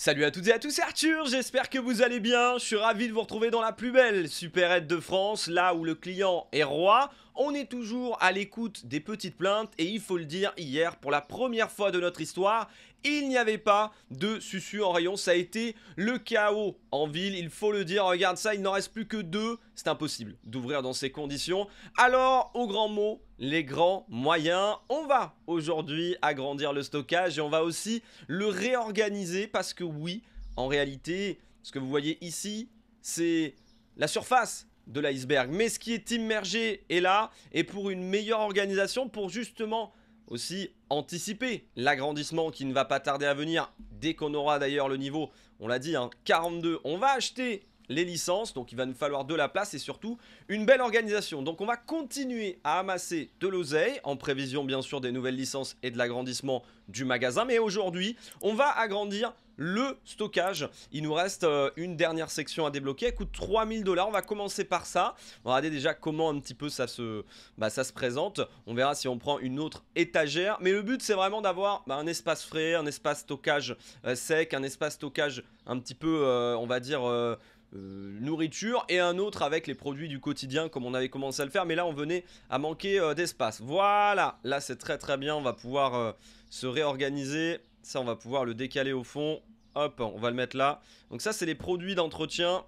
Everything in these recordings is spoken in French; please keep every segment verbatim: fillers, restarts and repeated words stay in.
Salut à toutes et à tous, c'est Arthur, j'espère que vous allez bien. Je suis ravi de vous retrouver dans la plus belle Superette de France, là où le client est roi. On est toujours à l'écoute des petites plaintes et il faut le dire, hier, pour la première fois de notre histoire, il n'y avait pas de susu en rayon. Ça a été le chaos en ville, il faut le dire. Regarde ça, il n'en reste plus que deux. C'est impossible d'ouvrir dans ces conditions. Alors, aux grands mots, les grands moyens. On va aujourd'hui agrandir le stockage et on va aussi le réorganiser parce que oui, en réalité, ce que vous voyez ici, c'est la surface de l'iceberg. Mais ce qui est immergé est là, et pour une meilleure organisation, pour justement aussi anticiper l'agrandissement qui ne va pas tarder à venir dès qu'on aura d'ailleurs le niveau, on l'a dit, hein, quarante-deux. On va acheter les licences, donc il va nous falloir de la place et surtout une belle organisation. Donc on va continuer à amasser de l'oseille en prévision bien sûr des nouvelles licences et de l'agrandissement du magasin. Mais aujourd'hui, on va agrandir le stockage. Il nous reste euh, une dernière section à débloquer. Elle coûte trois mille dollars. On va commencer par ça. On va regarder déjà comment un petit peu ça se, bah, ça se présente. On verra si on prend une autre étagère. Mais le but, c'est vraiment d'avoir bah, un espace frais, un espace stockage euh, sec, un espace stockage un petit peu, euh, on va dire... Euh, Euh, nourriture et un autre avec les produits du quotidien comme on avait commencé à le faire, mais là on venait à manquer euh, d'espace. Voilà, là c'est très très bien, on va pouvoir euh, se réorganiser. Ça on va pouvoir le décaler au fond, hop, on va le mettre là. Donc ça c'est les produits d'entretien,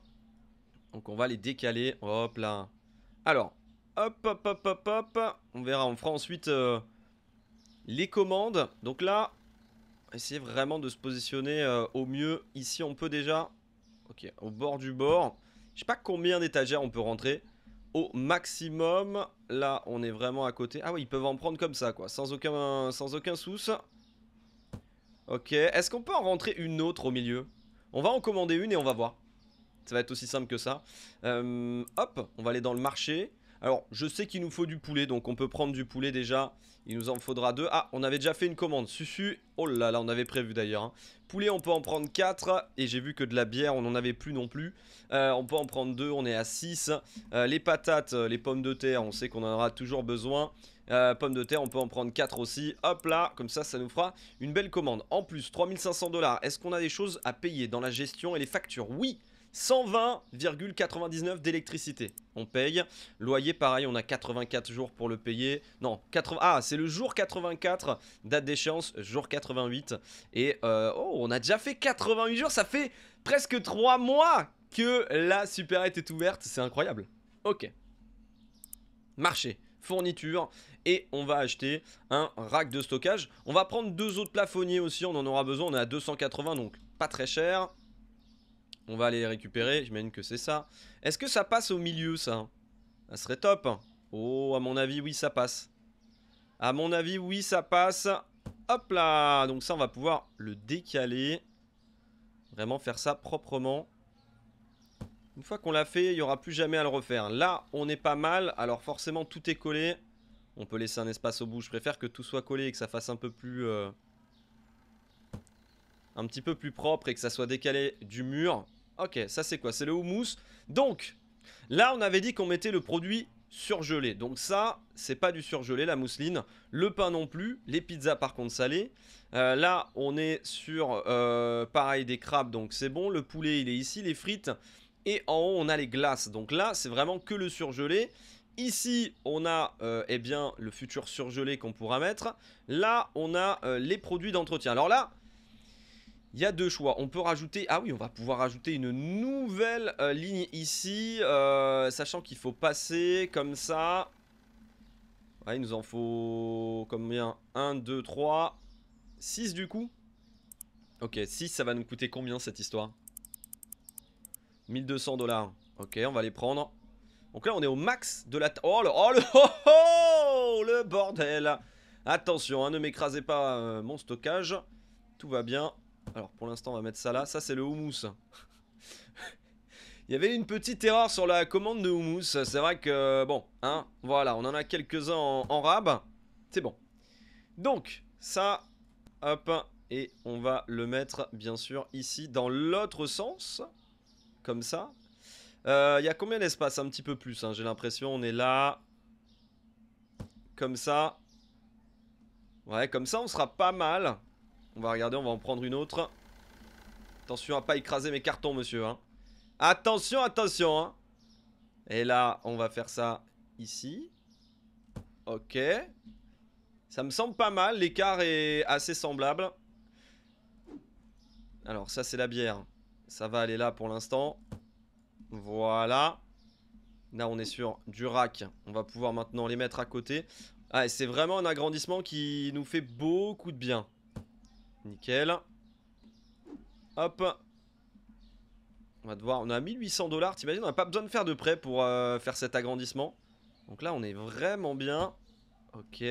donc on va les décaler, hop là. Alors hop hop hop hop hop, on verra, on fera ensuite euh, les commandes. Donc là, essayez vraiment de se positionner euh, au mieux. Ici on peut déjà... Ok, au bord du bord. Je sais pas combien d'étagères on peut rentrer au maximum. Là, on est vraiment à côté. Ah oui, ils peuvent en prendre comme ça, quoi. Sans aucun, sans aucun souce. Ok, est-ce qu'on peut en rentrer une autre au milieu? On va en commander une et on va voir. Ça va être aussi simple que ça. Euh, hop, on va aller dans le marché. Alors, je sais qu'il nous faut du poulet, donc on peut prendre du poulet déjà. Il nous en faudra deux. Ah, on avait déjà fait une commande. Susu. Oh là là, on avait prévu d'ailleurs. Hein. Poulet, on peut en prendre quatre. Et j'ai vu que de la bière, on n'en avait plus non plus. Euh, on peut en prendre deux, on est à six. Euh, les patates, les pommes de terre, on sait qu'on en aura toujours besoin. Euh, pommes de terre, on peut en prendre quatre aussi. Hop là, comme ça, ça nous fera une belle commande. En plus, trois mille cinq cents dollars. Est-ce qu'on a des choses à payer dans la gestion et les factures? Oui! cent vingt virgule quatre-vingt-dix-neuf d'électricité. On paye. Loyer, pareil, on a quatre-vingt-quatre jours pour le payer. Non, quatre-vingts... Ah, c'est le jour quatre-vingt-quatre, date d'échéance, jour quatre-vingt-huit. Et, euh, oh, on a déjà fait quatre-vingt-huit jours, ça fait presque trois mois que la Superette est ouverte. C'est incroyable. Ok. Marché, fourniture, et on va acheter un rack de stockage. On va prendre deux autres plafonniers aussi, on en aura besoin. On est à deux cent quatre-vingts, donc pas très cher. On va aller les récupérer, j'imagine que c'est ça. Est-ce que ça passe au milieu, ça? Ça serait top. Oh, à mon avis, oui, ça passe. À mon avis, oui, ça passe. Hop là. Donc ça, on va pouvoir le décaler. Vraiment faire ça proprement. Une fois qu'on l'a fait, il n'y aura plus jamais à le refaire. Là, on est pas mal. Alors forcément, tout est collé. On peut laisser un espace au bout. Je préfère que tout soit collé et que ça fasse un peu plus... Euh, un petit peu plus propre et que ça soit décalé du mur. Ok, ça c'est quoi? C'est le houmous. Donc, là on avait dit qu'on mettait le produit surgelé. Donc ça, c'est pas du surgelé, la mousseline. Le pain non plus. Les pizzas par contre salées. Euh, là, on est sur, euh, pareil, des crabes. Donc c'est bon. Le poulet, il est ici. Les frites. Et en haut, on a les glaces. Donc là, c'est vraiment que le surgelé. Ici, on a euh, eh bien, le futur surgelé qu'on pourra mettre. Là, on a euh, les produits d'entretien. Alors là... Il y a deux choix, on peut rajouter, ah oui on va pouvoir rajouter une nouvelle euh, ligne ici, euh, sachant qu'il faut passer comme ça, ouais, il nous en faut combien? un, deux, trois, six du coup. Ok, six, ça va nous coûter combien cette histoire? mille deux cents dollars, ok on va les prendre. Donc là on est au max de la... Oh le, oh, le... Oh, oh, le bordel. Attention, hein, ne m'écrasez pas euh, mon stockage, tout va bien. Alors pour l'instant on va mettre ça là, ça c'est le houmous. Il y avait une petite erreur sur la commande de houmous, c'est vrai que bon, hein, voilà, on en a quelques-uns en, en rab, c'est bon. Donc ça, hop, et on va le mettre bien sûr ici dans l'autre sens, comme ça. Il euh, y a combien d'espace? Un petit peu plus, hein, j'ai l'impression, on est là, comme ça. Ouais, comme ça on sera pas mal. On va regarder, on va en prendre une autre. Attention à pas écraser mes cartons, monsieur, hein. Attention, attention, hein. Et là, on va faire ça ici. Ok. Ça me semble pas mal. L'écart est assez semblable. Alors, ça, c'est la bière. Ça va aller là pour l'instant. Voilà. Là, on est sur du rack. On va pouvoir maintenant les mettre à côté. Ah, et c'est vraiment un agrandissement qui nous fait beaucoup de bien. Nickel. Hop. On va devoir... On a mille huit cents dollars. T'imagines, on n'a pas besoin de faire de prêt pour euh, faire cet agrandissement. Donc là, on est vraiment bien. Ok.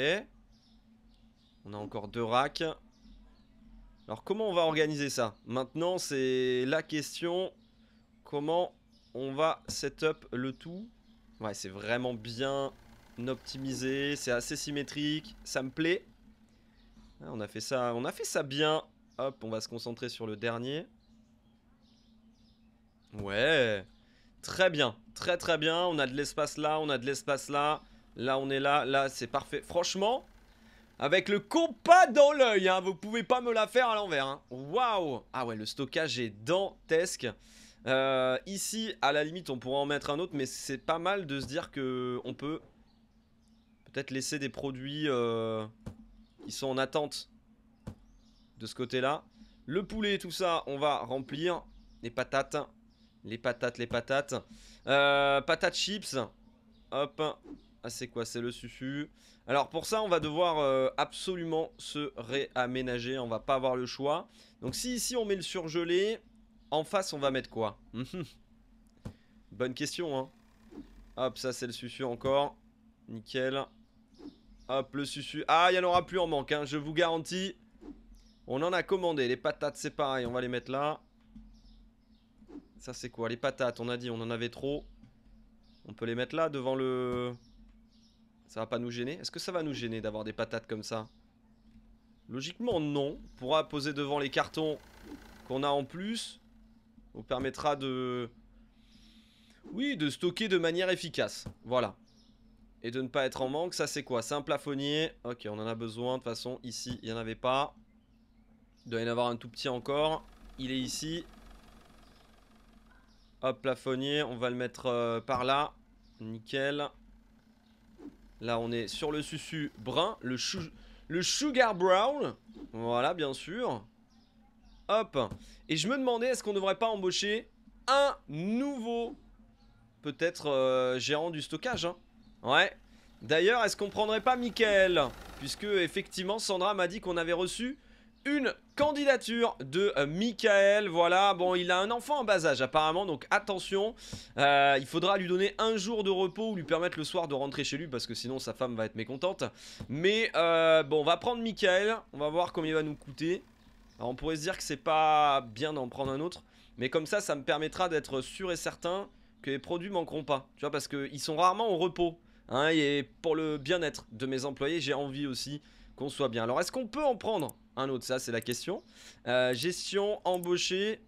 On a encore deux racks. Alors, comment on va organiser ça? Maintenant, c'est la question. Comment on va set-up le tout? Ouais, c'est vraiment bien optimisé. C'est assez symétrique. Ça me plaît. Ah, on a fait ça, on a fait ça bien. Hop, on va se concentrer sur le dernier. Ouais, très bien, très très bien. On a de l'espace là, on a de l'espace là. Là, on est là, là, c'est parfait. Franchement, avec le compas dans l'œil, hein, vous pouvez pas me la faire à l'envers. Hein. Waouh! Ah ouais, le stockage est dantesque. Euh, ici, à la limite, on pourra en mettre un autre, mais c'est pas mal de se dire que on peut peut-être laisser des produits euh, qui sont en attente. De ce côté-là, le poulet, tout ça, on va remplir. Les patates, les patates, les patates. Euh, patates chips. Hop. Ah, c'est quoi? C'est le susu. Alors, pour ça, on va devoir euh, absolument se réaménager. On va pas avoir le choix. Donc, si ici, on met le surgelé, en face, on va mettre quoi? Bonne question, hein. Hop, ça, c'est le susu encore. Nickel. Hop, le susu. Ah, il n'y en aura plus en manque, hein, je vous garantis. On en a commandé, les patates c'est pareil, on va les mettre là. Ça c'est quoi? Les patates, on a dit on en avait trop. On peut les mettre là devant le... Ça va pas nous gêner? Est-ce que ça va nous gêner d'avoir des patates comme ça? Logiquement non. On pourra poser devant les cartons qu'on a en plus. On permettra de... Oui, de stocker de manière efficace. Voilà. Et de ne pas être en manque. Ça c'est quoi? C'est un plafonnier. Ok, on en a besoin. De toute façon ici il n'y en avait pas. Il doit y en avoir un tout petit encore. Il est ici. Hop, plafonnier. On va le mettre euh, par là. Nickel. Là, on est sur le susu brun. Le, le sugar brown. Voilà, bien sûr. Hop. Et je me demandais, est-ce qu'on ne devrait pas embaucher un nouveau, peut-être, euh, gérant du stockage, hein? Ouais. D'ailleurs, est-ce qu'on prendrait pas Mickaël? Puisque, effectivement, Sandra m'a dit qu'on avait reçu... une candidature de Mickaël, voilà, bon il a un enfant en bas âge apparemment, donc attention, euh, il faudra lui donner un jour de repos ou lui permettre le soir de rentrer chez lui parce que sinon sa femme va être mécontente, mais euh, bon on va prendre Mickaël, on va voir combien il va nous coûter. Alors, on pourrait se dire que c'est pas bien d'en prendre un autre, mais comme ça, ça me permettra d'être sûr et certain que les produits manqueront pas, tu vois, parce qu'ils sont rarement au repos, hein, et pour le bien-être de mes employés, j'ai envie aussi qu'on soit bien. Alors est-ce qu'on peut en prendre un autre, ça c'est la question. Euh, gestion, embaucher,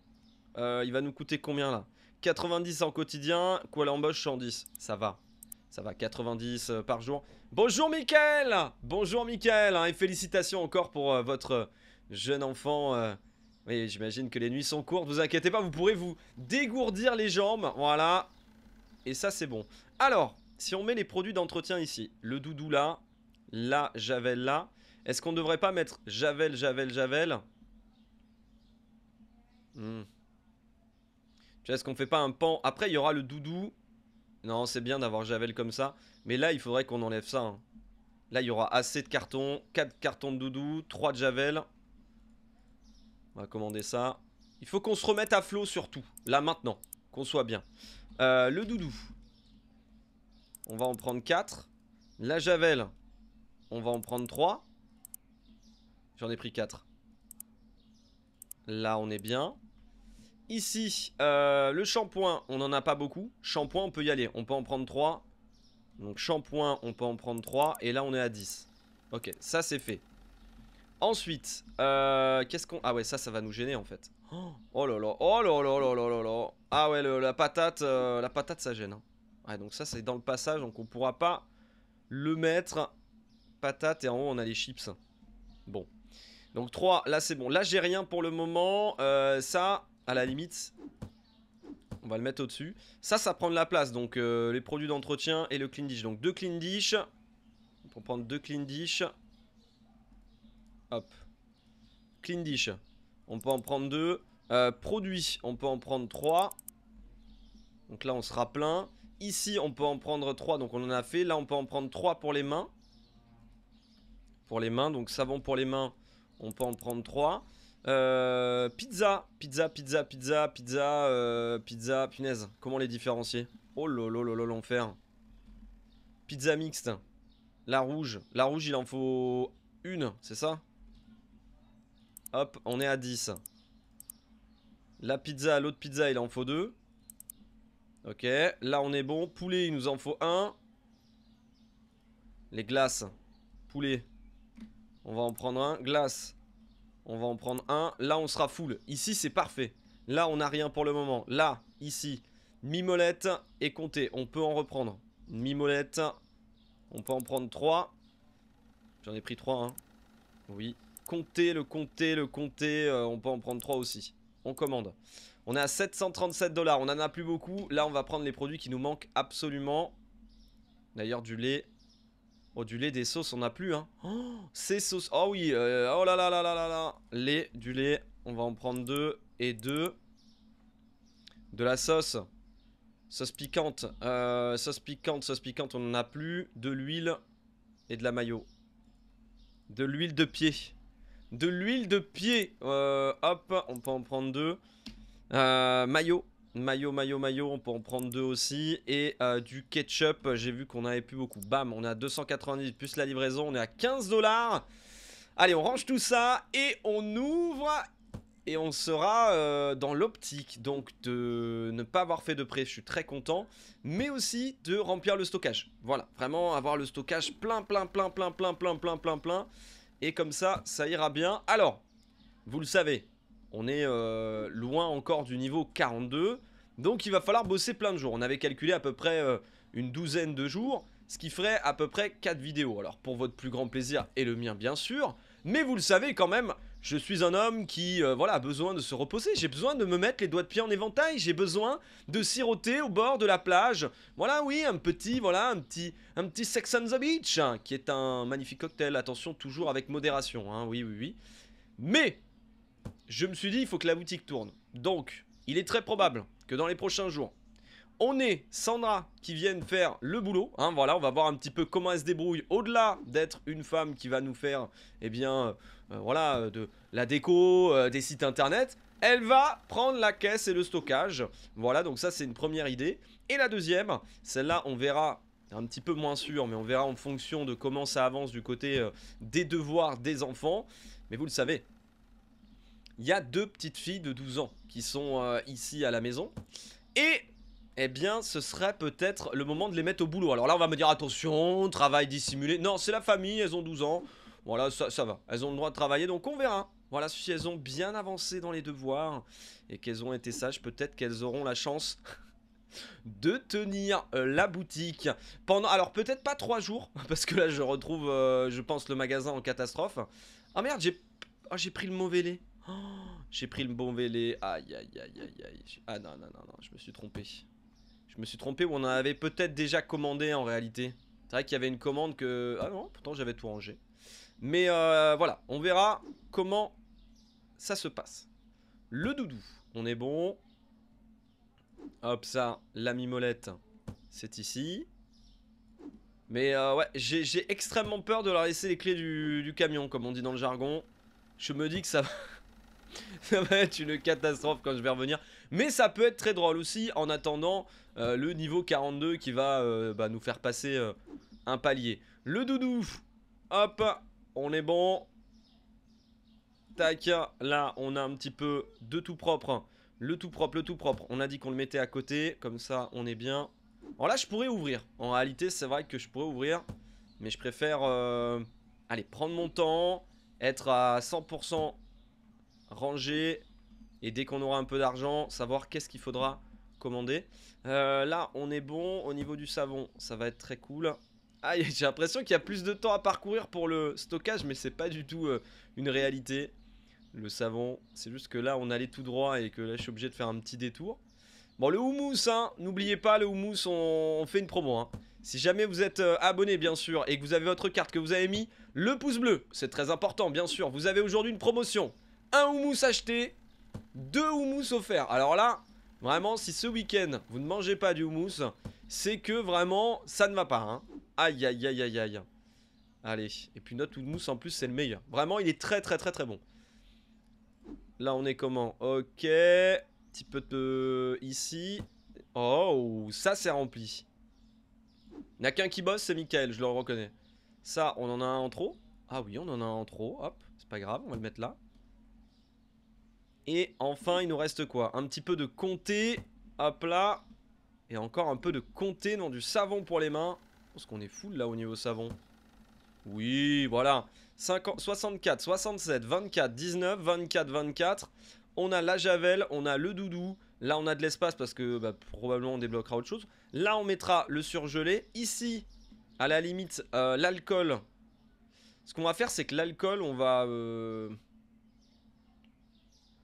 euh, il va nous coûter combien là? Quatre-vingt-dix en quotidien, quoi l'embauche cent dix, ça va, ça va, quatre-vingt-dix euh, par jour. Bonjour Mickaël, bonjour Mickaël, hein, et félicitations encore pour euh, votre jeune enfant. euh, Oui, j'imagine que les nuits sont courtes, vous inquiétez pas, vous pourrez vous dégourdir les jambes, voilà. Et ça c'est bon. Alors, si on met les produits d'entretien ici, le doudou là, la javel là. Est-ce qu'on ne devrait pas mettre Javel, Javel, Javel? hmm. Est-ce qu'on fait pas un pan? Après, il y aura le doudou. Non, c'est bien d'avoir Javel comme ça. Mais là, il faudrait qu'on enlève ça. Hein. Là, il y aura assez de cartons. quatre cartons de doudou, trois de Javel. On va commander ça. Il faut qu'on se remette à flot surtout. Là, maintenant. Qu'on soit bien. Euh, le doudou. On va en prendre quatre. La Javel. On va en prendre trois. J'en ai pris quatre. Là on est bien. Ici euh, le shampoing, on n'en a pas beaucoup. Shampoing on peut y aller, on peut en prendre trois. Donc shampoing on peut en prendre trois. Et là on est à dix. Ok, ça c'est fait. Ensuite euh, qu'est-ce qu'on... Ah ouais, ça ça va nous gêner en fait. Oh là là, oh là là là là là. Ah ouais, le, la patate euh, la patate ça gêne, hein. Ouais, donc ça c'est dans le passage. Donc on pourra pas le mettre. Patate, et en haut on a les chips. Bon. Donc trois, là c'est bon. Là j'ai rien pour le moment. Euh, ça, à la limite, on va le mettre au-dessus. Ça, ça prend de la place, donc euh, les produits d'entretien et le clean dish. Donc deux clean dish. Pour prendre deux clean dish. Hop. Clean dish. On peut en prendre deux. Euh, produits, on peut en prendre trois. Donc là, on sera plein. Ici, on peut en prendre trois, donc on en a fait. Là, on peut en prendre trois pour les mains. Pour les mains, donc savon pour les mains, on peut en prendre trois. Euh, pizza, pizza, pizza, pizza, pizza, euh, pizza, punaise. Comment les différencier? Oh lolo, lolo, l'enfer. Pizza mixte. La rouge. La rouge, il en faut une, c'est ça? Hop, on est à dix. La pizza, l'autre pizza, il en faut deux. Ok, là on est bon. Poulet, il nous en faut un. Les glaces. Poulet. On va en prendre un. Glace. On va en prendre un. Là, on sera full. Ici, c'est parfait. Là, on n'a rien pour le moment. Là, ici, mimolette et comptez. On peut en reprendre. Mimolette. On peut en prendre trois. J'en ai pris trois. Hein. Oui. Comptez, le comptez, le comptez. Euh, on peut en prendre trois aussi. On commande. On est à sept cent trente-sept dollars. On en a plus beaucoup. Là, on va prendre les produits qui nous manquent absolument. D'ailleurs, du lait. Oh, du lait, des sauces, on n'a plus, hein. Oh, ces sauces. Oh oui, euh, oh là là là là là là. Lait, du lait. On va en prendre deux et deux. De la sauce. Sauce piquante. Euh, sauce piquante, sauce piquante, on n'en a plus. De l'huile et de la mayo. De l'huile de pied. De l'huile de pied. Euh, hop, on peut en prendre deux. Euh, mayo. Mayo, mayo, mayo, on peut en prendre deux aussi. Et euh, du ketchup, j'ai vu qu'on avait plus beaucoup. Bam, on est à deux cent quatre-vingt-dix plus la livraison, on est à quinze dollars. Allez, on range tout ça et on ouvre. Et on sera euh, dans l'optique, donc de ne pas avoir fait de prêt, je suis très content. Mais aussi de remplir le stockage. Voilà, vraiment avoir le stockage plein, plein, plein, plein, plein, plein, plein, plein, plein. Et comme ça, ça ira bien. Alors, vous le savez. On est euh, loin encore du niveau quarante-deux. Donc il va falloir bosser plein de jours. On avait calculé à peu près euh, une douzaine de jours. Ce qui ferait à peu près quatre vidéos. Alors pour votre plus grand plaisir et le mien bien sûr. Mais vous le savez quand même, je suis un homme qui euh, voilà, a besoin de se reposer. J'ai besoin de me mettre les doigts de pied en éventail. J'ai besoin de siroter au bord de la plage. Voilà, oui, un petit, voilà, un petit, un petit Sex on the Beach. Hein, qui est un magnifique cocktail. Attention, toujours avec modération. Hein, oui, oui, oui. Mais... je me suis dit, il faut que la boutique tourne. Donc, il est très probable que dans les prochains jours, on ait Sandra qui vienne faire le boulot. Hein, voilà, on va voir un petit peu comment elle se débrouille. Au-delà d'être une femme qui va nous faire, eh bien, euh, voilà, de la déco, euh, des sites internet. Elle va prendre la caisse et le stockage. Voilà, donc ça, c'est une première idée. Et la deuxième, celle-là, on verra... un petit peu moins sûr, mais on verra en fonction de comment ça avance du côté euh, des devoirs des enfants. Mais vous le savez... il y a deux petites filles de douze ans qui sont euh, ici à la maison. Et, eh bien, ce serait peut-être le moment de les mettre au boulot. Alors là, on va me dire, attention, travail dissimulé. Non, c'est la famille, elles ont douze ans. Voilà, ça, ça va. Elles ont le droit de travailler, donc on verra. Voilà, si elles ont bien avancé dans les devoirs et qu'elles ont été sages, peut-être qu'elles auront la chance... de tenir euh, la boutique pendant, alors peut-être pas trois jours, parce que là je retrouve, euh, je pense, le magasin en catastrophe. Ah merde, j'ai oh, j'ai pris le mauvais lait. Oh, j'ai pris le mauvais lait. Aïe aïe aïe aïe aïe. Ah non non non non, je me suis trompé. Je me suis trompé, ou on en avait peut-être déjà commandé en réalité. C'est vrai qu'il y avait une commande que... ah non, pourtant j'avais tout rangé. Mais euh, voilà, on verra comment ça se passe. Le doudou, on est bon. Hop, ça, la mimolette, c'est ici. Mais euh, ouais, j'ai extrêmement peur de leur laisser les clés du, du camion, comme on dit dans le jargon. Je me dis que ça va, ça va être une catastrophe quand je vais revenir. Mais ça peut être très drôle aussi, en attendant euh, le niveau quarante-deux qui va euh, bah, nous faire passer euh, un palier. Le doudou, hop, on est bon. Tac, là, on a un petit peu de tout propre. Le tout propre, le tout propre. On a dit qu'on le mettait à côté. Comme ça, on est bien. Alors là, je pourrais ouvrir. En réalité, c'est vrai que je pourrais ouvrir. Mais je préfère euh, aller prendre mon temps. Être à cent pour cent rangé. Et dès qu'on aura un peu d'argent, savoir qu'est-ce qu'il faudra commander. Euh, là, on est bon. Au niveau du savon, ça va être très cool. Ah, j'ai l'impression qu'il y a plus de temps à parcourir pour le stockage. Mais c'est pas du tout euh, une réalité. le savon. C'est juste que là on allait tout droit et que là je suis obligé de faire un petit détour. Bon, le houmous, hein, n'oubliez pas le houmous, on, on fait une promo, hein. Si jamais vous êtes euh, abonné bien sûr et que vous avez votre carte que vous avez mis, le pouce bleu, c'est très important bien sûr. Vous avez aujourd'hui une promotion, un houmous acheté, deux houmous offerts. Alors là, vraiment si ce week-end vous ne mangez pas du houmous, c'est que vraiment ça ne va pas, hein. Aïe aïe aïe aïe aïe. Allez, et puis notre houmous en plus c'est le meilleur. Vraiment il est très très très très bon. Là on est comment? Ok, petit peu de... ici. Oh, ça c'est rempli. Il n'y a qu'un qui bosse, c'est Mickaël, je le reconnais. Ça, on en a un en trop. Ah oui, on en a un en trop, hop, c'est pas grave, on va le mettre là. Et enfin, il nous reste quoi? Un petit peu de comté, hop là. Et encore un peu de comté, non, du savon pour les mains. Je pense qu'on est full là au niveau savon. Oui, voilà. soixante-quatre, soixante-sept, vingt-quatre, dix-neuf, vingt-quatre, vingt-quatre. On a la javel, on a le doudou. Là on a de l'espace parce que bah, probablement on débloquera autre chose. Là on mettra le surgelé. Ici à la limite euh, l'alcool. Ce qu'on va faire c'est que l'alcool on va euh...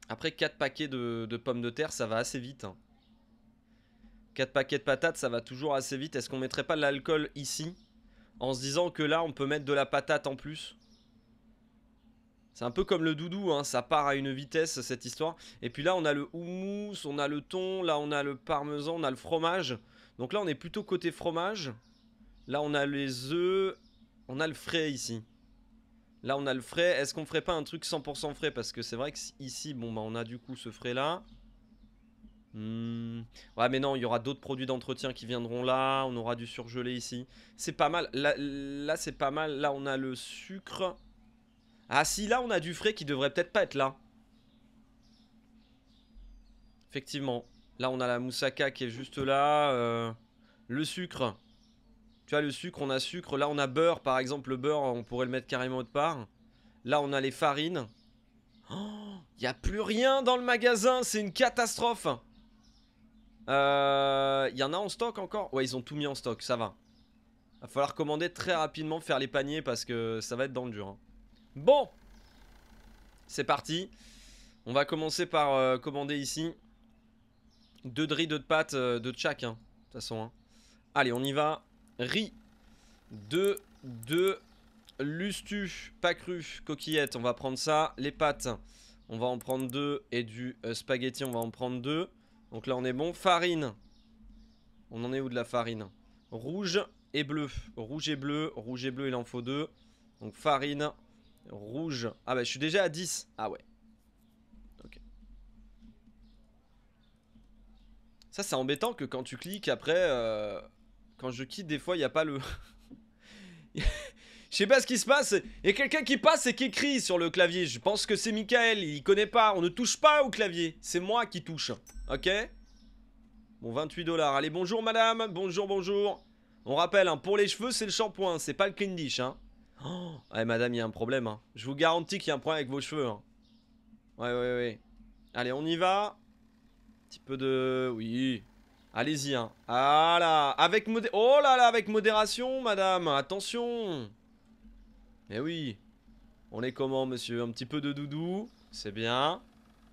après quatre paquets de, de pommes de terre ça va assez vite, hein. quatre paquets de patates ça va toujours assez vite. Est-ce qu'on mettrait pas l'alcool ici? En se disant que là on peut mettre de la patate en plus. C'est un peu comme le doudou, hein, ça part à une vitesse cette histoire. Et puis là on a le houmous, on a le thon, là on a le parmesan, on a le fromage. Donc là on est plutôt côté fromage. Là on a les œufs, on a le frais ici. Là on a le frais, est-ce qu'on ferait pas un truc cent pour cent frais? Parce que c'est vrai qu'ici, bon bah on a du coup ce frais là. Hmm. Ouais mais non, il y aura d'autres produits d'entretien qui viendront là, on aura du surgelé ici. C'est pas mal, là, là c'est pas mal, là on a le sucre... Ah si, là on a du frais qui devrait peut-être pas être là. Effectivement. Là on a la moussaka qui est juste là. euh, Le sucre. Tu vois le sucre, on a sucre. Là on a beurre par exemple, le beurre on pourrait le mettre carrément autre part. Là on a les farines. Oh, y a plus rien dans le magasin, c'est une catastrophe. euh, Y en a en stock encore? Ouais ils ont tout mis en stock, ça va. Va falloir commander très rapidement, faire les paniers parce que ça va être dans le dur, hein. Bon, c'est parti. On va commencer par euh, commander ici deux de riz, deux de pâtes, euh, deux de chaque, hein, de toute façon, hein. Allez, on y va. Riz, deux de lustu, pas cru, coquillette, on va prendre ça. Les pâtes, on va en prendre deux. Et du euh, spaghetti, on va en prendre deux. Donc là, on est bon. Farine, on en est où de la farine? Rouge et bleu. Rouge et bleu, rouge et bleu, il en faut deux. Donc farine... rouge. Ah bah je suis déjà à dix. Ah ouais. Ok. Ça c'est embêtant que quand tu cliques après euh, quand je quitte des fois il n'y a pas le... Je sais pas ce qui se passe. Il y a quelqu'un qui passe et qui écrit sur le clavier. Je pense que c'est Mickaël. Il connaît pas. On ne touche pas au clavier. C'est moi qui touche. Ok. Bon, vingt-huit dollars. Allez bonjour madame. Bonjour bonjour. On rappelle hein, pour les cheveux c'est le shampoing. C'est pas le clean dish, hein. Oh, ouais madame, il y a un problème, hein. Je vous garantis qu'il y a un problème avec vos cheveux, hein. Ouais ouais ouais. Allez on y va. Un petit peu de... oui. Allez-y, hein. Ah là, avec modé... oh là là, avec modération madame. Attention. Mais oui. On est comment monsieur? Un petit peu de doudou. C'est bien.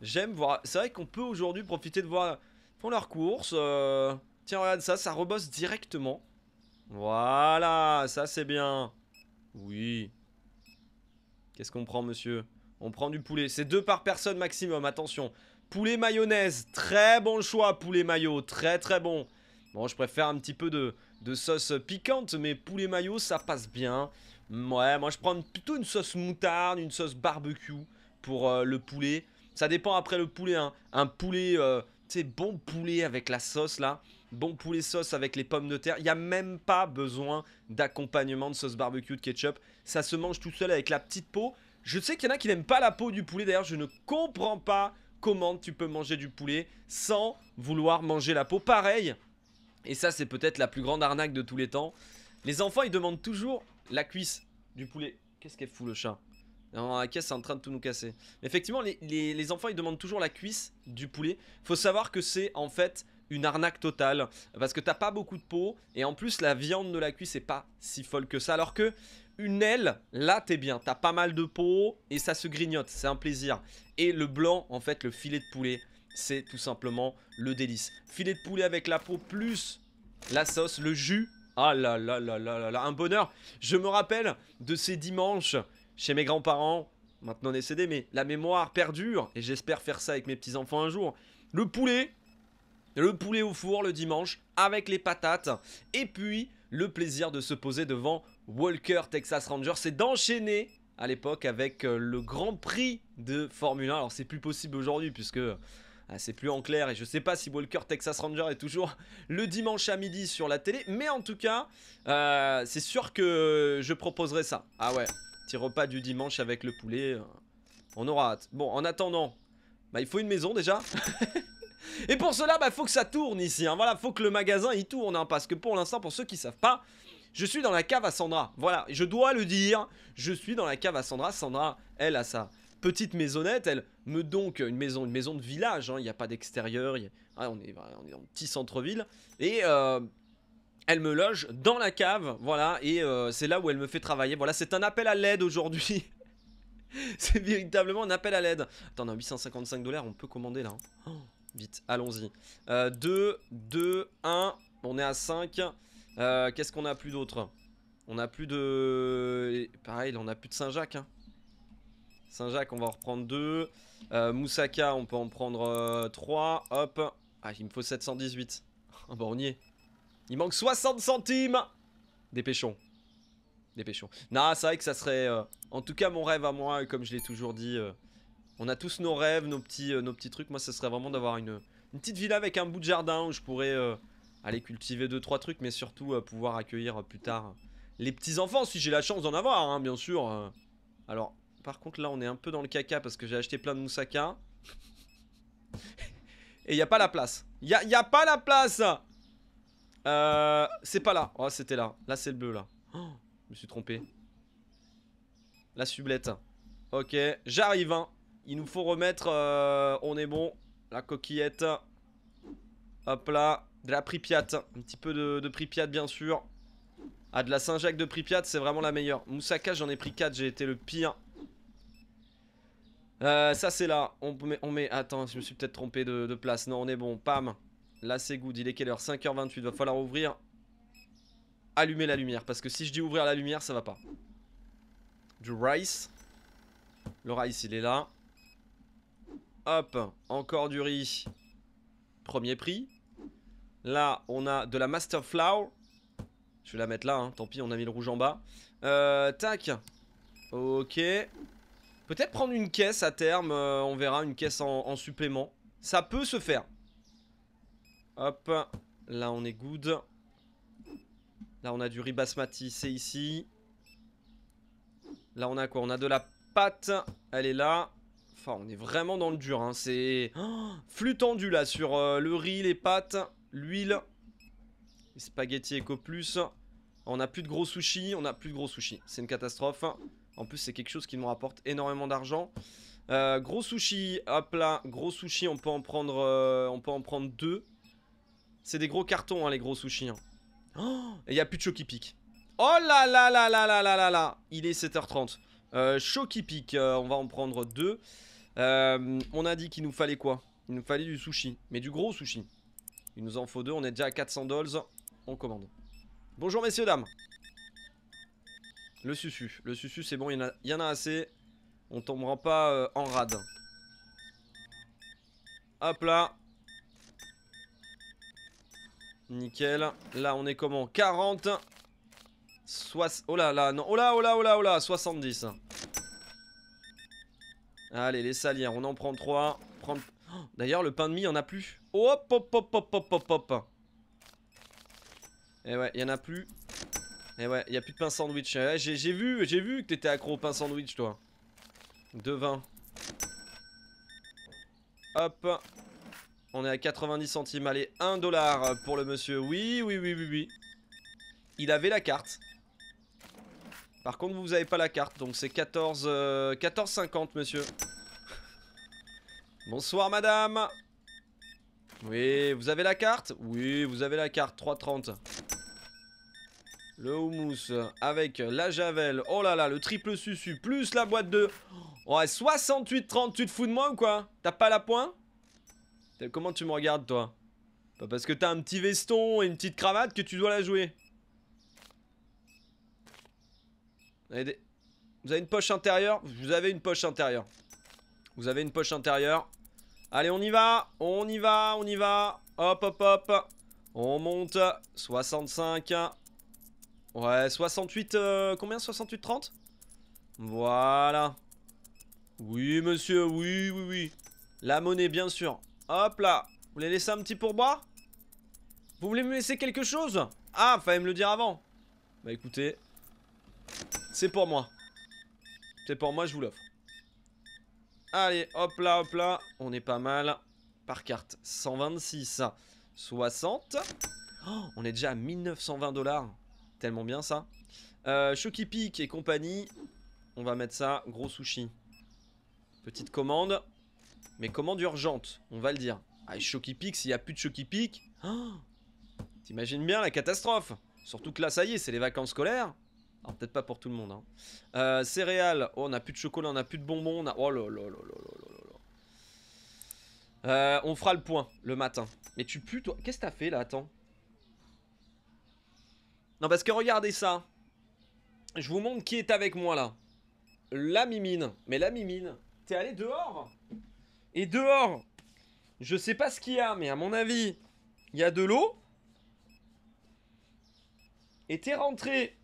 J'aime voir... c'est vrai qu'on peut aujourd'hui profiter de voir... ils font leurs courses. euh... Tiens regarde ça, ça rebosse directement. Voilà, ça c'est bien. Oui. Qu'est-ce qu'on prend monsieur? On prend du poulet, c'est deux par personne maximum, attention. Poulet mayonnaise, très bon choix, poulet mayo, très très bon. Bon je préfère un petit peu de, de sauce piquante, mais poulet mayo ça passe bien. Ouais moi je prends plutôt une sauce moutarde, une sauce barbecue pour euh, le poulet. Ça dépend après le poulet, hein. Un poulet, euh, tu sais, bon poulet avec la sauce là. Bon poulet sauce avec les pommes de terre. Il n'y a même pas besoin d'accompagnement de sauce barbecue, de ketchup. Ça se mange tout seul avec la petite peau. Je sais qu'il y en a qui n'aiment pas la peau du poulet. D'ailleurs, je ne comprends pas comment tu peux manger du poulet sans vouloir manger la peau. Pareil. Et ça, c'est peut-être la plus grande arnaque de tous les temps. Les enfants, ils demandent toujours la cuisse du poulet. Qu'est-ce qu'elle fout le chat? Non, la caisse est en train de tout nous casser. Effectivement, les, les, les enfants, ils demandent toujours la cuisse du poulet. Faut savoir que c'est en fait... une arnaque totale parce que t'as pas beaucoup de peau et en plus la viande de la cuisse c'est pas si folle que ça alors que une aile, là t'es bien, t'as pas mal de peau et ça se grignote, c'est un plaisir. Et le blanc, en fait, le filet de poulet, c'est tout simplement le délice. Filet de poulet avec la peau plus la sauce, le jus. Ah là là là là là là, un bonheur. Je me rappelle de ces dimanches chez mes grands-parents, maintenant décédés, mais la mémoire perdure et j'espère faire ça avec mes petits-enfants un jour. Le poulet, le poulet au four le dimanche avec les patates et puis le plaisir de se poser devant Walker Texas Ranger, c'est d'enchaîner à l'époque avec le Grand Prix de Formule un. Alors c'est plus possible aujourd'hui puisque ah, c'est plus en clair et je sais pas si Walker Texas Ranger est toujours le dimanche à midi sur la télé. Mais en tout cas, euh, c'est sûr que je proposerai ça. Ah ouais, petit repas du dimanche avec le poulet, on aura hâte. Bon, en attendant, bah, il faut une maison déjà. Et pour cela, bah, faut que ça tourne ici, hein. Voilà, faut que le magasin il tourne, hein, parce que pour l'instant, pour ceux qui savent pas, je suis dans la cave à Sandra. Voilà, je dois le dire, je suis dans la cave à Sandra. Sandra, elle a sa petite maisonnette, elle me donc une maison, une maison de village, hein. Il n'y a pas d'extérieur, il... ah, on, est, on est dans un petit centre-ville. Et euh, elle me loge dans la cave, voilà, et euh, c'est là où elle me fait travailler. Voilà, c'est un appel à l'aide aujourd'hui. C'est véritablement un appel à l'aide. Attends, on a huit cent cinquante-cinq dollars, on peut commander là, hein. Oh, vite, allons-y. euh, deux, deux, un, on est à cinq. Euh, Qu'est-ce qu'on a plus d'autre? On a plus de... Pareil, là, on a plus de Saint-Jacques, hein. Saint-Jacques, on va en reprendre deux. Euh, Moussaka, on peut en prendre euh, trois. Hop. Ah, il me faut sept cent dix-huit. Ah, bon, on y est. Il manque soixante centimes. Dépêchons. Dépêchons. Non, c'est vrai que ça serait... Euh, en tout cas, mon rêve à moi, comme je l'ai toujours dit, euh, on a tous nos rêves, nos petits, euh, nos petits trucs. Moi, ça serait vraiment d'avoir une, une petite villa avec un bout de jardin où je pourrais... Euh, aller cultiver deux trois trucs, mais surtout euh, pouvoir accueillir euh, plus tard euh, les petits-enfants, si j'ai la chance d'en avoir, hein, bien sûr. Euh. Alors, par contre, là, on est un peu dans le caca parce que j'ai acheté plein de moussaka. Et il n'y a pas la place. Il n'y a, y a pas la place. euh, C'est pas là. Oh, c'était là. Là, c'est le bleu, là. Oh, je me suis trompé. La sublette. Ok, j'arrive, hein. Il nous faut remettre... Euh, on est bon. La coquillette. Hop là. De la Pripyat, un petit peu de, de Pripyat bien sûr. Ah, de la Saint-Jacques de Pripyat, c'est vraiment la meilleure. Moussaka, j'en ai pris quatre, j'ai été le pire. Euh, ça c'est là, on met, on met... Attends, je me suis peut-être trompé de, de place. Non, on est bon, pam. Là c'est good, il est quelle heure? Cinq heures vingt-huit, va falloir ouvrir. Allumer la lumière, parce que si je dis ouvrir la lumière, ça va pas. Du rice. Le rice, il est là. Hop, encore du riz. Premier prix. Là, on a de la Master Flower. Je vais la mettre là, hein. Tant pis, on a mis le rouge en bas. Euh, tac. Ok. Peut-être prendre une caisse à terme. Euh, on verra, une caisse en, en supplément. Ça peut se faire. Hop. Là, on est good. Là, on a du riz basmati. C'est ici. Là, on a quoi? On a de la pâte. Elle est là. Enfin, on est vraiment dans le dur, hein. C'est... Oh, flux tendu, là, sur euh, le riz, les pâtes... L'huile, les spaghettis éco plus. On n'a plus de gros sushis, on n'a plus de gros sushis. C'est une catastrophe. En plus, c'est quelque chose qui nous rapporte énormément d'argent. Euh, gros sushis, hop là, gros sushis, on peut en prendre, euh, on peut en prendre deux. C'est des gros cartons, hein, les gros sushis. Hein. Oh, et il n'y a plus de Chocky Pic. Oh là là là là là là là là. Il est sept heures trente. Euh, Chocky Pic, euh, on va en prendre deux. Euh, on a dit qu'il nous fallait quoi? Il nous fallait du sushi, mais du gros sushi. Il nous en faut deux, on est déjà à quatre cents dollars. On commande. Bonjour messieurs, dames. Le susu, le susu c'est bon, il y en a, il y en a assez. On tombera pas euh, en rade. Hop là. Nickel. Là on est comment? Quarante. Soix... Oh là là, non. Oh là, oh là, oh là, oh là, soixante-dix. Allez, les salières, on en prend trois. Prendre... D'ailleurs, le pain de mie, il n'y en a plus. Hop, hop, hop, hop, hop, hop, hop. Et ouais, il n'y en a plus. Et ouais, il n'y a plus de pain sandwich. Eh, j'ai vu, j'ai vu que t'étais accro au pain sandwich, toi. deux vingt. Hop. On est à quatre-vingt-dix centimes. Allez, un dollar pour le monsieur. Oui, oui, oui, oui, oui. Il avait la carte. Par contre, vous n'avez pas la carte. Donc, c'est quatorze, euh, quatorze cinquante, monsieur. Bonsoir madame. Oui, vous avez la carte? Oui, vous avez la carte, trois trente. Le houmous avec la javel. Oh là là, le triple susu plus la boîte de... Ouais, soixante-huit trente, tu te fous de moi ou quoi? T'as pas la pointe? Comment tu me regardes, toi? Pas parce que t'as un petit veston et une petite cravate que tu dois la jouer. Vous avez, des... Vous avez une poche intérieure? Vous avez une poche intérieure. Vous avez une poche intérieure. Allez, on y va. On y va, on y va. Hop, hop, hop. On monte. soixante-cinq. Ouais, soixante-huit... Euh, combien? soixante-huit trente. Voilà. Oui, monsieur. Oui, oui, oui. La monnaie, bien sûr. Hop là. Vous voulez laisser un petit pourboire? Vous voulez me laisser quelque chose? Ah, fallait me le dire avant. Bah écoutez, c'est pour moi. C'est pour moi, je vous l'offre. Allez, hop là, hop là. On est pas mal. Par carte, cent vingt-six. soixante. Oh, on est déjà à mille neuf cent vingt dollars. Tellement bien ça. Euh, Chockey Peak et compagnie. On va mettre ça. Gros sushi. Petite commande. Mais commande urgente, on va le dire. Ah, Chockey Peak, s'il n'y a plus de Chockey Peak, oh, t'imagines bien la catastrophe. Surtout que là, ça y est, c'est les vacances scolaires. Alors, peut-être pas pour tout le monde. Hein. Euh, céréales, oh, on n'a plus de chocolat, on n'a plus de bonbons. On a... Oh là là là là là là. Euh, on fera le point le matin. Mais tu pues, toi. Qu'est-ce que t'as fait là? Attends. Non, parce que regardez ça. Je vous montre qui est avec moi là. La mimine. Mais la mimine, t'es allé dehors? Et dehors, je sais pas ce qu'il y a, mais à mon avis, il y a de l'eau. Et t'es rentré.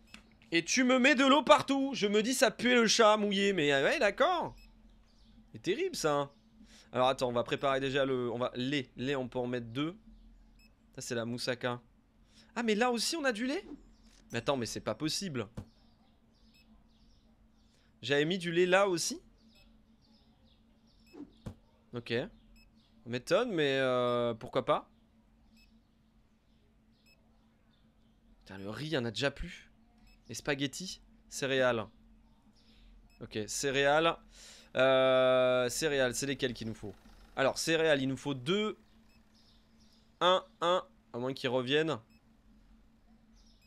Et tu me mets de l'eau partout. Je me dis, ça pue le chat mouillé. Mais ouais, d'accord. C'est terrible, ça. Alors, attends, on va préparer déjà le... On va... Lait. Lait, on peut en mettre deux. Ça, c'est la moussaka. Ah, mais là aussi, on a du lait? Mais attends, mais c'est pas possible. J'avais mis du lait là aussi? Ok, m'étonne, mais euh, pourquoi pas? Putain, le riz, il n'y en a déjà plus. Et spaghettis, céréales. Ok, céréales. Euh, céréales, c'est lesquelles qu'il nous faut? Alors, céréales, il nous faut deux. un, un, à moins qu'ils reviennent.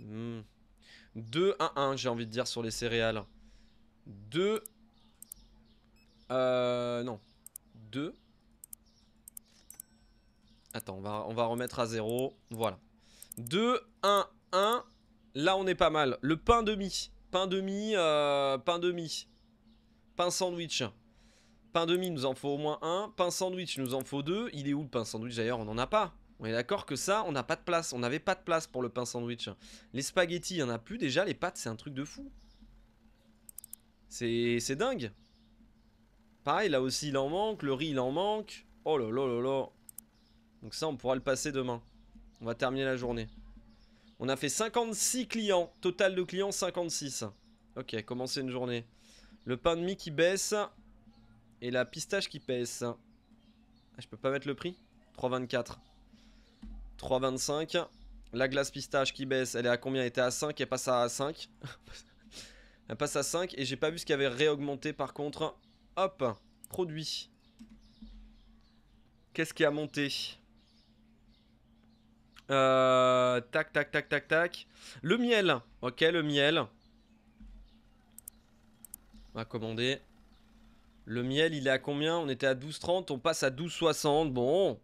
Hmm. deux, un, un, j'ai envie de dire sur les céréales. deux. Euh, non. deux. Attends, on va, on va remettre à zéro. Voilà. deux, un, un. Là, on est pas mal. Le pain demi. Pain demi. Euh, pain demi. Pain sandwich. Pain demi, nous en faut au moins un. Pain sandwich, nous en faut deux. Il est où le pain sandwich d'ailleurs? On en a pas. On est d'accord que ça, on n'a pas de place. On n'avait pas de place pour le pain sandwich. Les spaghettis, il n'y en a plus déjà. Les pâtes, c'est un truc de fou. C'est dingue. Pareil, là aussi, il en manque. Le riz, il en manque. Oh là là là là. Donc ça, on pourra le passer demain. On va terminer la journée. On a fait cinquante-six clients. Total de clients, cinquante-six. Ok, commencer une journée. Le pain de mie qui baisse. Et la pistache qui pèse. Ah, je peux pas mettre le prix. trois vingt-quatre. trois vingt-cinq. La glace pistache qui baisse. Elle est à combien? Elle était à cinq. Elle passe à cinq. Elle passe à cinq. Et j'ai pas vu ce qu'il avait réaugmenté par contre. Hop, produit. Qu'est-ce qui a monté? euh, Tac, tac, tac, tac, tac. Le miel. Ok, le miel. On va commander. Le miel, il est à combien? On était à douze trente, on passe à douze soixante. Bon,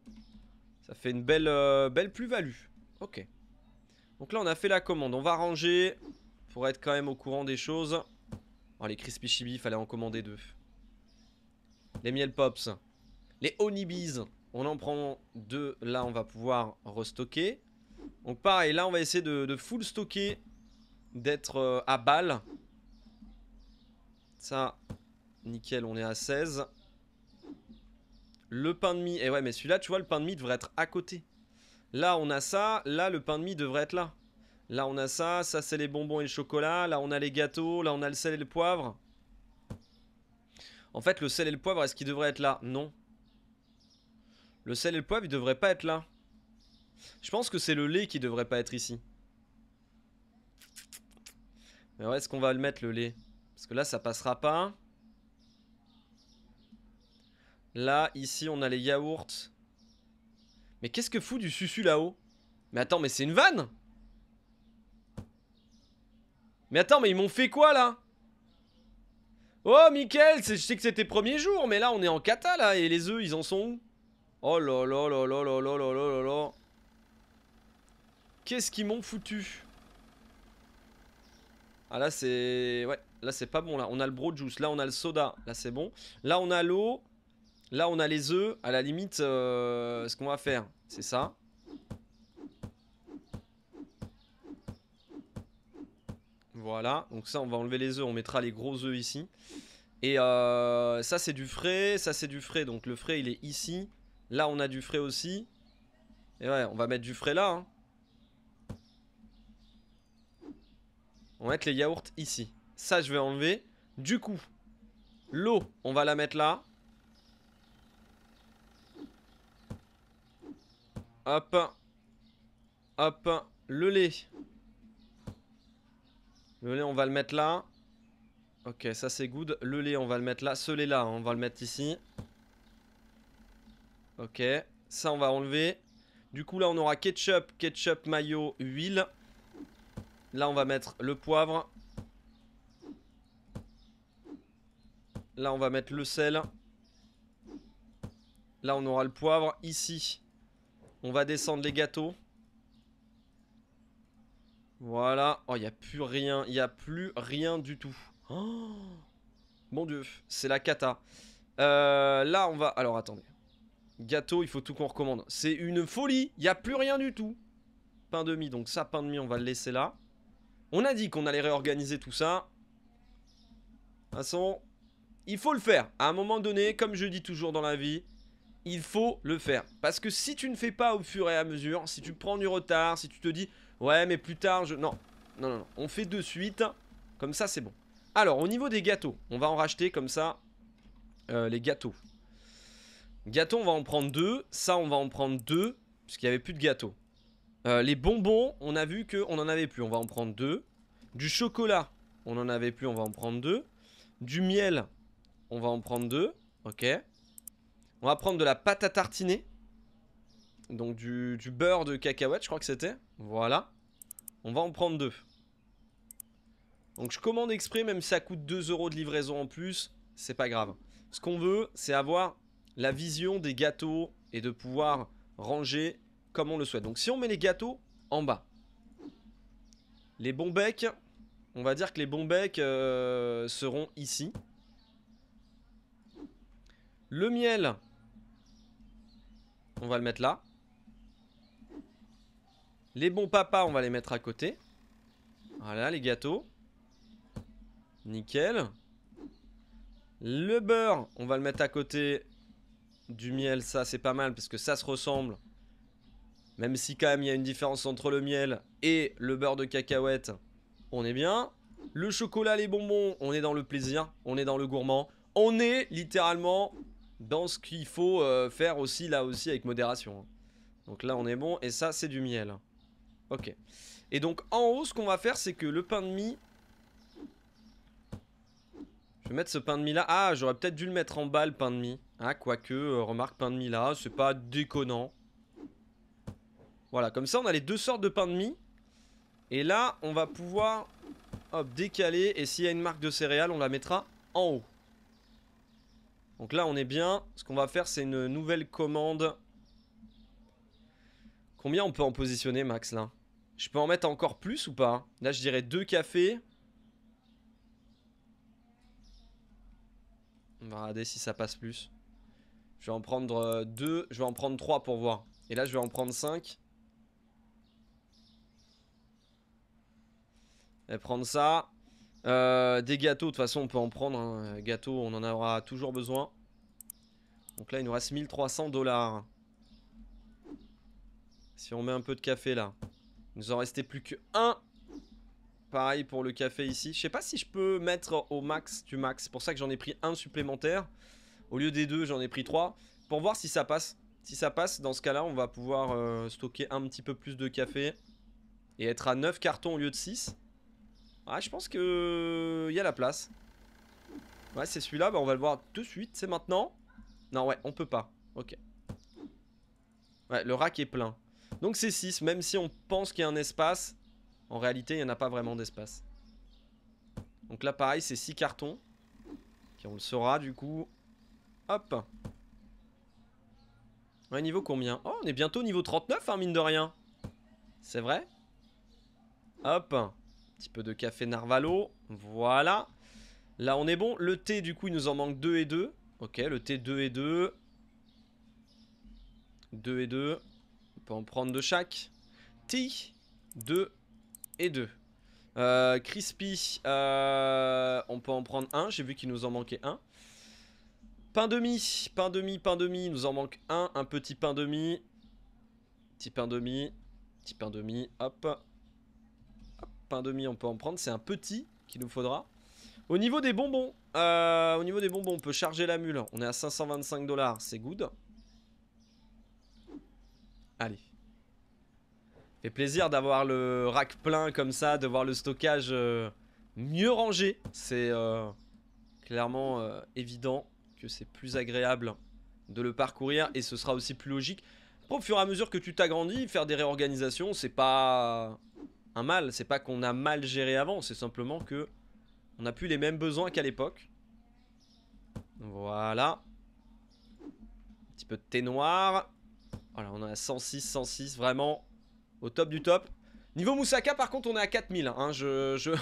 ça fait une belle, euh, belle plus-value. Ok. Donc là, on a fait la commande. On va ranger pour être quand même au courant des choses. Oh, les Crispy Chibi, il fallait en commander deux. Les Miel Pops. Les Honeybees. On en prend deux. Là, on va pouvoir restocker. Donc, pareil, là, on va essayer de, de full stocker. D'être euh, à balle. Ça, nickel, on est à seize. Le pain de mie. Et eh ouais, mais celui-là, tu vois, le pain de mie devrait être à côté. Là, on a ça. Là, le pain de mie devrait être là. Là, on a ça. Ça, c'est les bonbons et le chocolat. Là, on a les gâteaux. Là, on a le sel et le poivre. En fait, le sel et le poivre, est-ce qu'ils devraient être là? Non. Le sel et le poivre, ils devraient pas être là. Je pense que c'est le lait qui devrait pas être ici. Mais où est-ce qu'on va le mettre, le lait? Parce que là, ça passera pas. Là, ici, on a les yaourts. Mais qu'est-ce que fout du susu là-haut? Mais attends, mais c'est une vanne? Mais attends, mais ils m'ont fait quoi là? Oh Mickaël, je sais que c'était premier jour, mais là on est en cata là, et les œufs ils en sont où? Oh là là là là là là là là là. Qu'est-ce qu'ils m'ont foutu? Ah là c'est... Ouais, là c'est pas bon là. On a le bro juice, là on a le soda, là c'est bon. Là on a l'eau, là on a les œufs. À la limite, euh, ce qu'on va faire, c'est ça. Voilà, donc ça on va enlever les œufs, on mettra les gros œufs ici. Et euh, ça c'est du frais, ça c'est du frais, donc le frais il est ici. Là on a du frais aussi. Et ouais, on va mettre du frais là hein. On va mettre les yaourts ici. Ça je vais enlever. Du coup, l'eau on va la mettre là. Hop. Hop. Le lait, le lait on va le mettre là. Ok, ça c'est good. Le lait on va le mettre là. Ce lait là on va le mettre ici. Ok, ça on va enlever. Du coup là on aura ketchup, ketchup, mayo, huile. Là on va mettre le poivre. Là on va mettre le sel. Là on aura le poivre. Ici on va descendre les gâteaux. Voilà. Oh, il n'y a plus rien. Il n'y a plus rien du tout. Oh, mon Dieu. C'est la cata. Euh, là, on va... Alors, attendez. Gâteau, il faut tout qu'on recommande. C'est une folie. Il n'y a plus rien du tout. Pain de mie. Donc ça, pain de mie, on va le laisser là. On a dit qu'on allait réorganiser tout ça. De toute façon, il faut le faire. À un moment donné, comme je dis toujours dans la vie... Il faut le faire. Parce que si tu ne fais pas au fur et à mesure, si tu prends du retard, si tu te dis ouais mais plus tard je... Non, non, non, non. On fait de suite. Comme ça c'est bon. Alors au niveau des gâteaux, on va en racheter comme ça. euh, Les gâteaux. Gâteaux on va en prendre deux. Ça on va en prendre deux. Parce qu'il n'y avait plus de gâteaux. euh, Les bonbons, on a vu qu'on en avait plus. On va en prendre deux. Du chocolat, on en avait plus, on va en prendre deux. Du miel, on va en prendre deux. Ok. On va prendre de la pâte à tartiner. Donc du, du beurre de cacahuète, je crois que c'était. Voilà. On va en prendre deux. Donc je commande exprès, même si ça coûte deux euros de livraison en plus. C'est pas grave. Ce qu'on veut, c'est avoir la vision des gâteaux et de pouvoir ranger comme on le souhaite. Donc si on met les gâteaux en bas. Les bons becs, on va dire que les bons becs euh, seront ici. Le miel, on va le mettre là. Les bons papas, on va les mettre à côté. Voilà, les gâteaux. Nickel. Le beurre, on va le mettre à côté du miel. Ça, c'est pas mal parce que ça se ressemble. Même si quand même, il y a une différence entre le miel et le beurre de cacahuète. On est bien. Le chocolat, les bonbons, on est dans le plaisir. On est dans le gourmand. On est littéralement... dans ce qu'il faut euh, faire aussi, là aussi, avec modération. Donc là, on est bon. Et ça, c'est du miel. Ok. Et donc, en haut, ce qu'on va faire, c'est que le pain de mie... Je vais mettre ce pain de mie là. Ah, j'aurais peut-être dû le mettre en bas, le pain de mie. Ah, quoique, euh, remarque, pain de mie là, c'est pas déconnant. Voilà, comme ça, on a les deux sortes de pain de mie. Et là, on va pouvoir... hop, décaler. Et s'il y a une marque de céréales, on la mettra en haut. Donc là on est bien, ce qu'on va faire c'est une nouvelle commande. Combien on peut en positionner max là? Je peux en mettre encore plus ou pas? Là je dirais deux cafés. On va regarder si ça passe plus. Je vais en prendre deux, je vais en prendre trois pour voir. Et là je vais en prendre cinq. Je vais prendre ça. Euh, des gâteaux, de toute façon on peut en prendre hein. Gâteaux, on en aura toujours besoin. Donc là il nous reste mille trois cents dollars. Si on met un peu de café là, il nous en restait plus que un. Pareil pour le café ici. Je sais pas si je peux mettre au max du max. C'est pour ça que j'en ai pris un supplémentaire. Au lieu des deux j'en ai pris trois. Pour voir si ça passe. Si ça passe, dans ce cas là on va pouvoir euh, stocker un petit peu plus de café. Et être à neuf cartons au lieu de six. Ah, je pense que il y a la place. Ouais, c'est celui-là, bah, on va le voir tout de suite, c'est maintenant. Non, ouais, on peut pas. Ok. Ouais, le rack est plein. Donc c'est six, même si on pense qu'il y a un espace, en réalité, il n'y en a pas vraiment d'espace. Donc là pareil c'est six cartons. Puis on le saura du coup. Hop. Ouais, niveau combien? Oh, on est bientôt au niveau trente-neuf, hein, mine de rien. C'est vrai. Hop. Un petit peu de café Narvalo. Voilà. Là, on est bon. Le thé, du coup, il nous en manque deux et deux. Ok, le thé deux et deux. deux et deux. On peut en prendre de chaque. Thé, deux et deux. Euh, crispy, euh, on peut en prendre un. J'ai vu qu'il nous en manquait un. Pain demi, pain demi, pain demi, il nous en manque un, un petit pain demi. Petit pain demi, petit pain demi, hop. Hop, pain demi, on peut en prendre, c'est un petit qu'il nous faudra. Au niveau des bonbons, euh, au niveau des bonbons, on peut charger la mule. On est à cinq cent vingt-cinq dollars, c'est good. Allez. Fait plaisir d'avoir le rack plein comme ça, de voir le stockage euh, mieux rangé. C'est euh, clairement euh, évident. Que c'est plus agréable de le parcourir et ce sera aussi plus logique. Après, au fur et à mesure que tu t'agrandis, faire des réorganisations, c'est pas un mal, c'est pas qu'on a mal géré avant, c'est simplement que on n'a plus les mêmes besoins qu'à l'époque. Voilà. Un petit peu de thé noir. Voilà, on est à cent six, cent six, vraiment au top du top. Niveau moussaka, par contre, on est à quatre mille. Hein, je... je...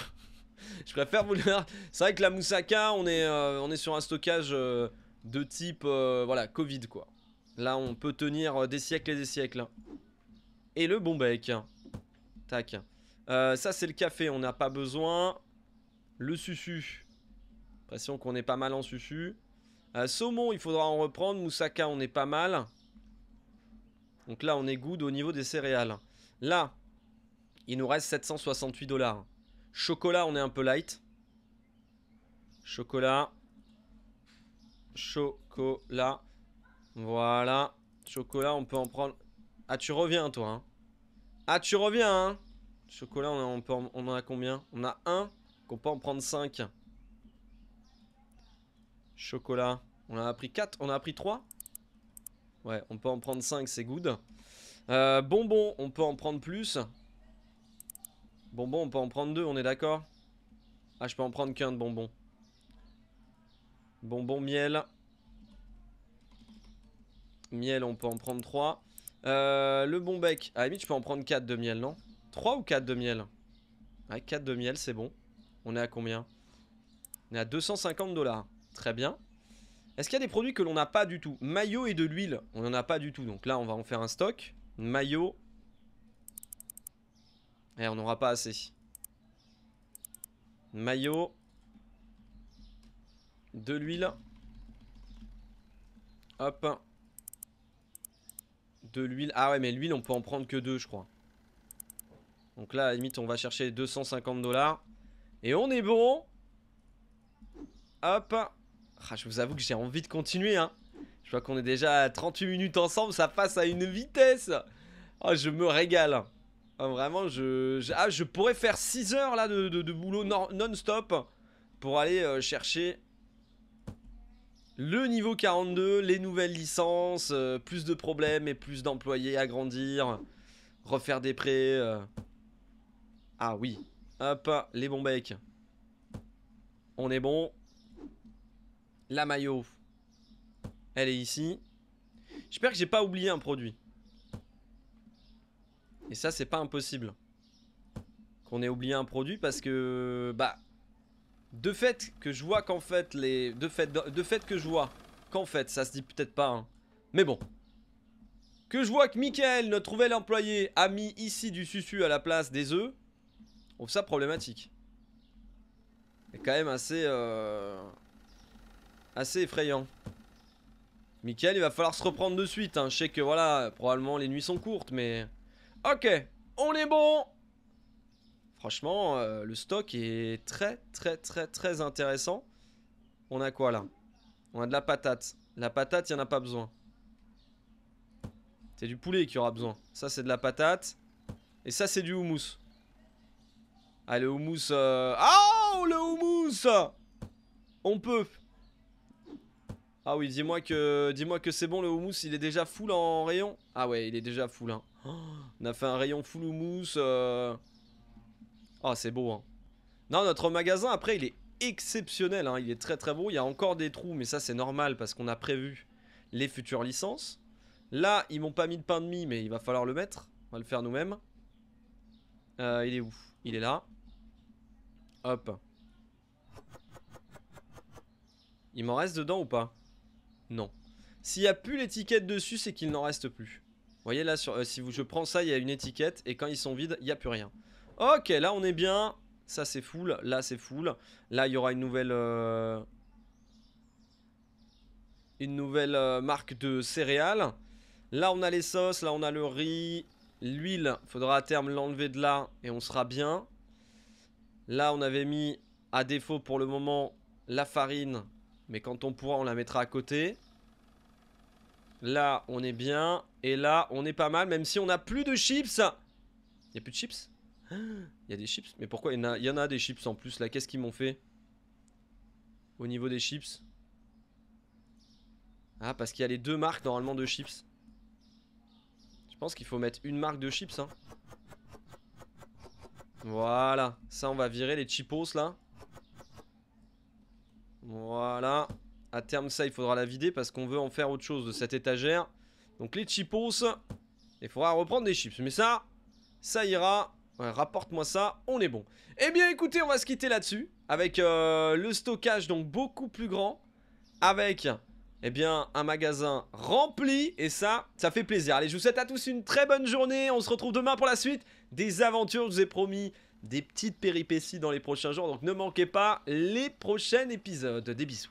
Je préfère vous le dire. C'est vrai que la moussaka, on est, euh, on est sur un stockage euh, de type euh, voilà, Covid quoi. Là, on peut tenir euh, des siècles et des siècles. Et le bon bec. Tac. Euh, ça, c'est le café, on n'a pas besoin. Le susu. Impression qu'on est pas mal en susu. Euh, saumon, il faudra en reprendre. Moussaka, on est pas mal. Donc là, on est good au niveau des céréales. Là, il nous reste sept cent soixante-huit dollars. Chocolat, on est un peu light. Chocolat. Chocolat. Voilà. Chocolat, on peut en prendre... Ah, tu reviens, toi. Hein. Ah, tu reviens, hein. Chocolat, on, a, on, peut en, on en a combien? On a un, qu'on peut en prendre cinq. Chocolat. On en a pris quatre, on en a pris trois. Ouais, on peut en prendre cinq, c'est good. Euh, bonbon, on peut en prendre plus. Bonbon, on peut en prendre deux, on est d'accord? Ah, je peux en prendre qu'un de bonbon. Bonbon, miel. Miel, on peut en prendre trois. Euh, le bon bec. À la limite, je peux en prendre quatre de miel, non? trois ou quatre de miel? Ouais, quatre de miel, c'est bon. On est à combien? On est à deux cent cinquante dollars. Très bien. Est-ce qu'il y a des produits que l'on n'a pas du tout? Maillot et de l'huile, on n'en a pas du tout. Donc là, on va en faire un stock. Maillot. Et on n'aura pas assez. Maillot. De l'huile. Hop. De l'huile. Ah ouais, mais l'huile, on peut en prendre que deux, je crois. Donc là, à la limite, on va chercher deux cent cinquante dollars. Et on est bon. Hop. Ah, je vous avoue que j'ai envie de continuer. Hein. Je vois qu'on est déjà à trente-huit minutes ensemble. Ça passe à une vitesse. Oh, je me régale. Ah, vraiment, je, je, ah, je pourrais faire six heures là de, de, de boulot non-stop pour aller euh, chercher le niveau quarante-deux, les nouvelles licences, euh, plus de problèmes et plus d'employés à grandir, refaire des prêts. Euh. Ah oui, hop, les bons becs. On est bon. La maillot, elle est ici. J'espère que j'ai pas oublié un produit. Et ça, c'est pas impossible qu'on ait oublié un produit parce que, bah, de fait que je vois qu'en fait, les. De fait, de fait que je vois qu'en fait, ça se dit peut-être pas, hein. Mais bon. Que je vois que Mickaël, notre nouvel employé, a mis ici du susu à la place des œufs, on trouve ça problématique. C'est quand même assez. Euh, assez effrayant. Mickaël, il va falloir se reprendre de suite, hein. Je sais que, voilà, probablement les nuits sont courtes, mais. Ok, on est bon. Franchement, euh, le stock est très très très très intéressant. On a quoi là? On a de la patate. La patate, il n'y en a pas besoin. C'est du poulet qui aura besoin. Ça, c'est de la patate. Et ça, c'est du houmous. Ah, le houmous... Euh... Oh, le houmous! On peut. Ah oui, dis-moi que, dis-moi que c'est bon, le houmous, il est déjà full en rayon. Ah ouais, il est déjà full, hein. Oh, on a fait un rayon full houmous. Euh... Oh, c'est beau, hein. Non, notre magasin, après, il est exceptionnel, hein. Il est très très beau. Il y a encore des trous, mais ça c'est normal parce qu'on a prévu les futures licences. Là, ils m'ont pas mis de pain de mie, mais il va falloir le mettre. On va le faire nous-mêmes. Euh, il est où? Il est là. Hop. Il m'en reste dedans ou pas? Non. S'il n'y a plus l'étiquette dessus, c'est qu'il n'en reste plus. Vous voyez là, sur, euh, si vous, je prends ça, il y a une étiquette. Et quand ils sont vides, il n'y a plus rien. Ok, là on est bien. Ça c'est full. Là c'est full. Là il y aura une nouvelle... Euh... Une nouvelle euh, marque de céréales. Là on a les sauces, là on a le riz. L'huile, faudra à terme l'enlever de là et on sera bien. Là on avait mis à défaut pour le moment la farine. Mais quand on pourra on la mettra à côté. Là on est bien. Et là on est pas mal même si on n'a plus de chips. Il n'y a plus de chips? Il y a des chips? Mais pourquoi il y en a, il y en a des chips en plus là? Qu'est-ce qu'ils m'ont fait au niveau des chips? Ah, parce qu'il y a les deux marques normalement de chips. Je pense qu'il faut mettre une marque de chips, hein. Voilà. Ça on va virer les chipos là. Voilà. À terme ça il faudra la vider parce qu'on veut en faire autre chose de cette étagère. Donc les chipos, il faudra reprendre des chips. Mais ça, ça ira. Ouais, rapporte-moi ça, on est bon. Eh bien écoutez, on va se quitter là-dessus. Avec euh, le stockage donc beaucoup plus grand. Avec... Eh bien, un magasin rempli et ça, ça fait plaisir. Allez, je vous souhaite à tous une très bonne journée. On se retrouve demain pour la suite des aventures. Je vous ai promis des petites péripéties dans les prochains jours. Donc ne manquez pas les prochains épisodes. Des bisous.